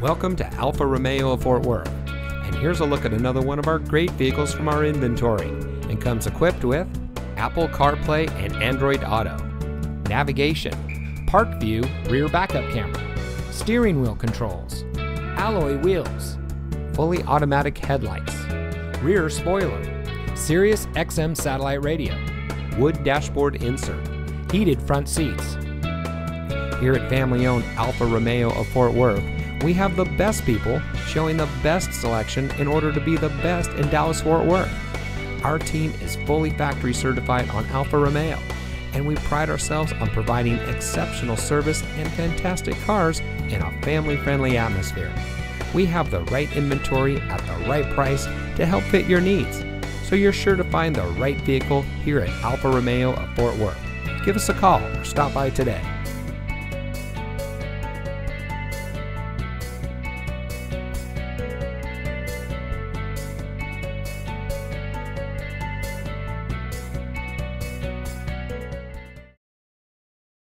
Welcome to Alfa Romeo of Fort Worth, and here's a look at another one of our great vehicles from our inventory, and comes equipped with Apple CarPlay and Android Auto, navigation, park view rear backup camera, steering wheel controls, alloy wheels, fully automatic headlights, rear spoiler, Sirius XM satellite radio, wood dashboard insert, heated front seats. Here at family-owned Alfa Romeo of Fort Worth, we have the best people showing the best selection in order to be the best in Dallas-Fort Worth. Our team is fully factory certified on Alfa Romeo, and we pride ourselves on providing exceptional service and fantastic cars in a family-friendly atmosphere. We have the right inventory at the right price to help fit your needs, so you're sure to find the right vehicle here at Alfa Romeo of Fort Worth. Give us a call or stop by today.